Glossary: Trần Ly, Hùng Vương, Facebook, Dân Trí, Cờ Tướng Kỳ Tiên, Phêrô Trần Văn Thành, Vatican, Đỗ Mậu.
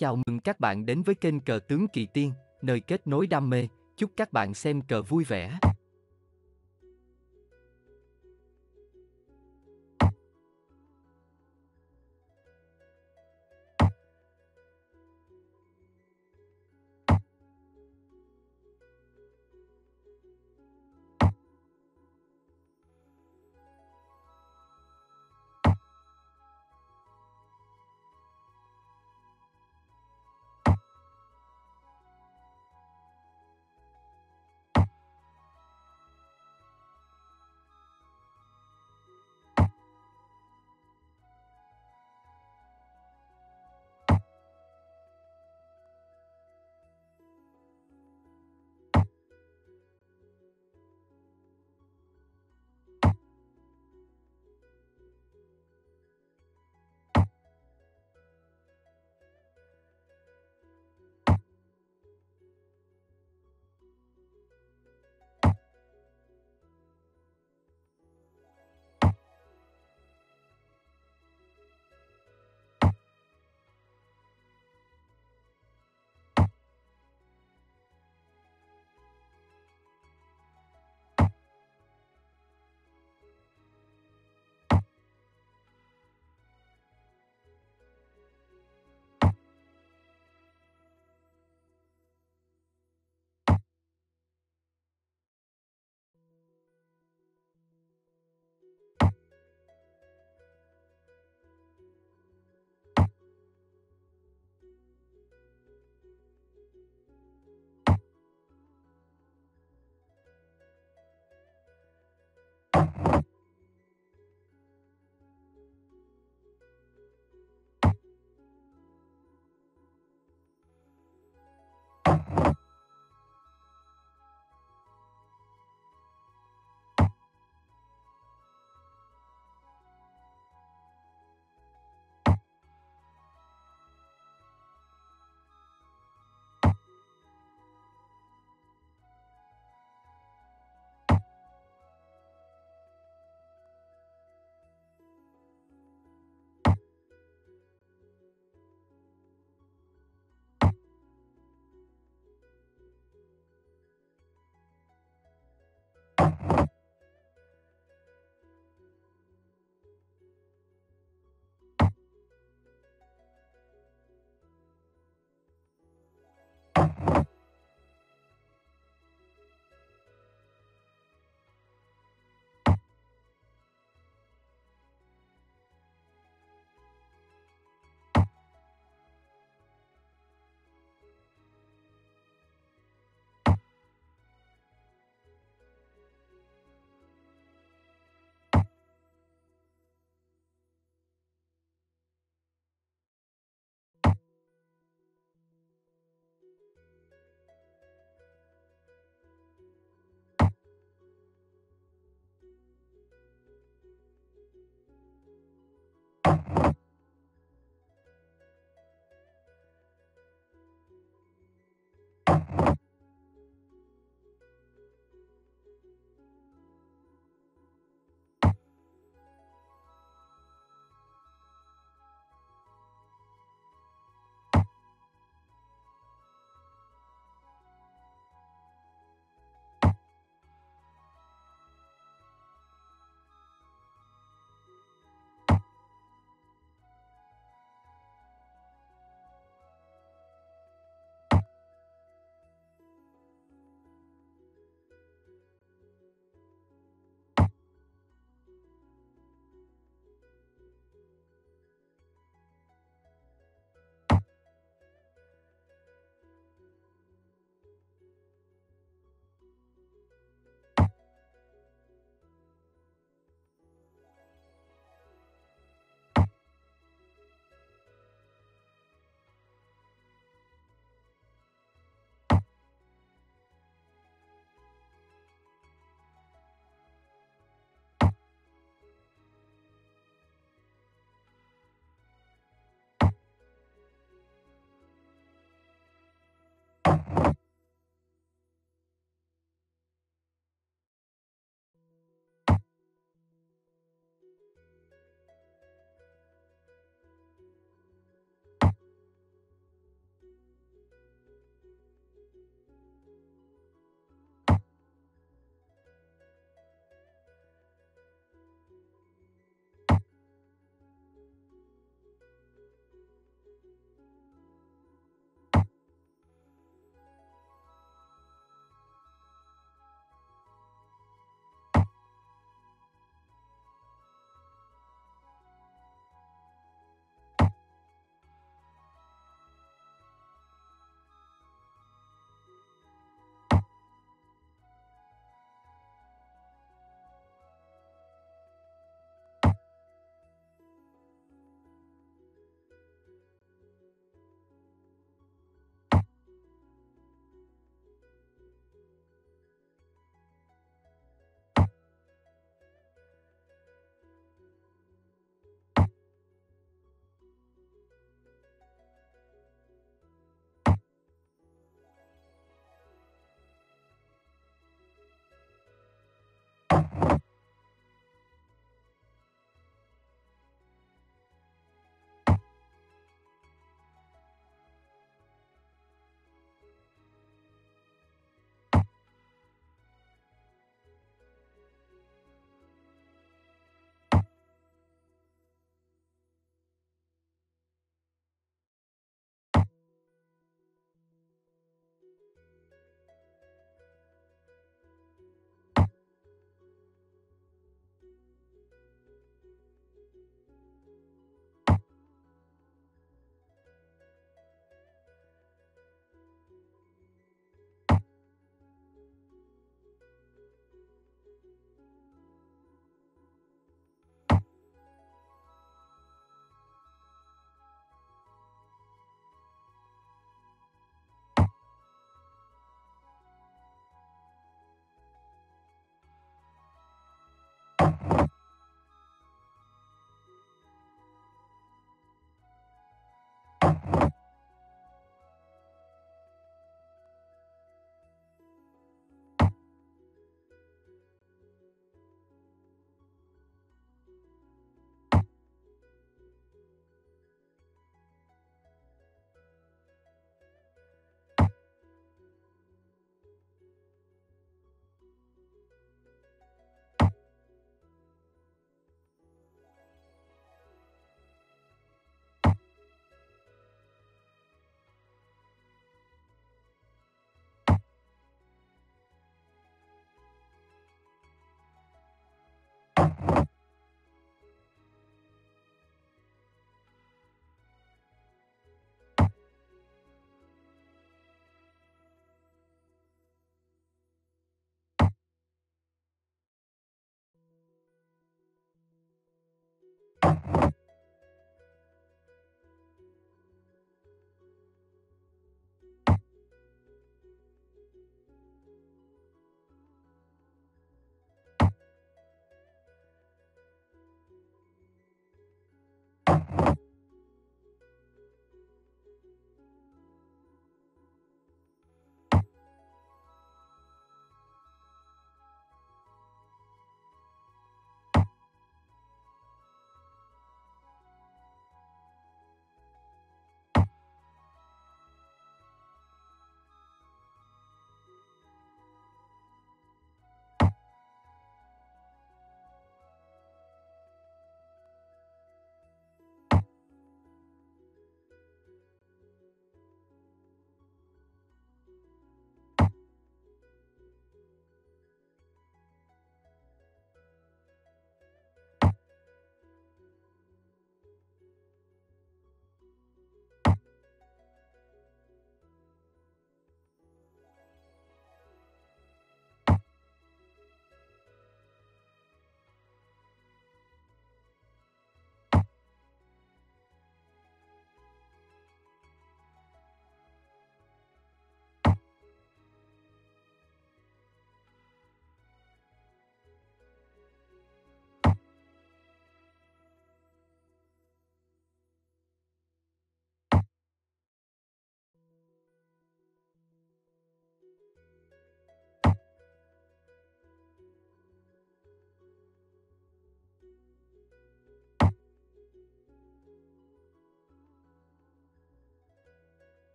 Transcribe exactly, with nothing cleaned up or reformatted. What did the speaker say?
Chào mừng các bạn đến với kênh Cờ Tướng Kỳ Tiên, nơi kết nối đam mê. Chúc các bạn xem cờ vui vẻ.